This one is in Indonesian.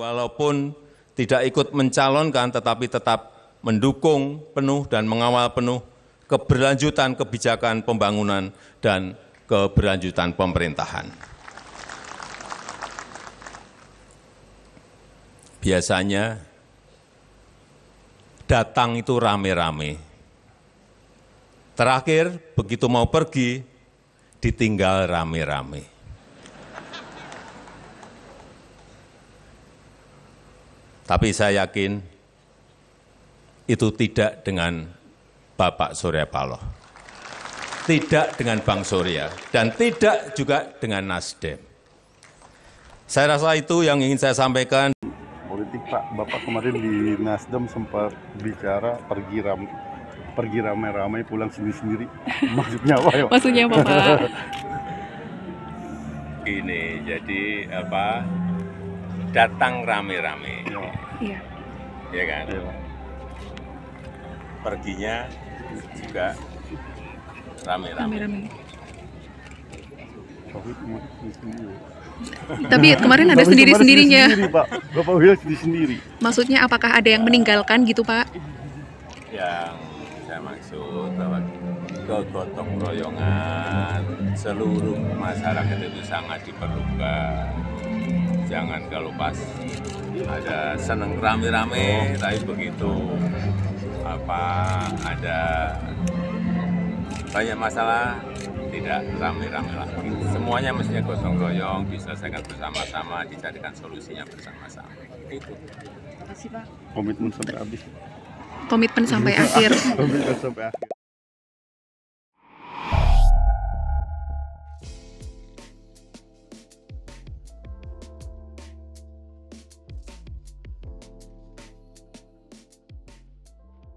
walaupun tidak ikut mencalonkan tetapi tetap mendukung penuh dan mengawal penuh keberlanjutan kebijakan pembangunan dan keberlanjutan pemerintahan. Biasanya datang itu rame-rame. Terakhir, begitu mau pergi, ditinggal rame-rame. Tapi saya yakin itu tidak dengan Bapak Surya Paloh, tidak dengan Bang Surya, dan tidak juga dengan NasDem. Saya rasa itu yang ingin saya sampaikan. Politik Pak, Bapak kemarin di NasDem sempat bicara pergi ramai-ramai pulang sendiri-sendiri. Maksudnya apa ya? Maksudnya apa, Pak? Ini jadi apa? Datang rame-rame. Iya. Iya kan? Ya. Perginya juga rame-rame. Tapi kemarin ada sendiri-sendirinya. Bapak Wil sendiri. Maksudnya apakah ada yang meninggalkan gitu, Pak? Yang saya maksud bahwa kegotong royongan seluruh masyarakat itu sangat diperlukan. Jangan kalau pas ada seneng rame-rame, tapi begitu ada banyak masalah tidak rame-rame lagi. Semuanya mestinya gotong royong, diselesaikan bersama-sama, dicarikan solusinya bersama-sama. Itu. Terima kasih, Pak. Komitmen sampai habis. Komitmen sampai akhir.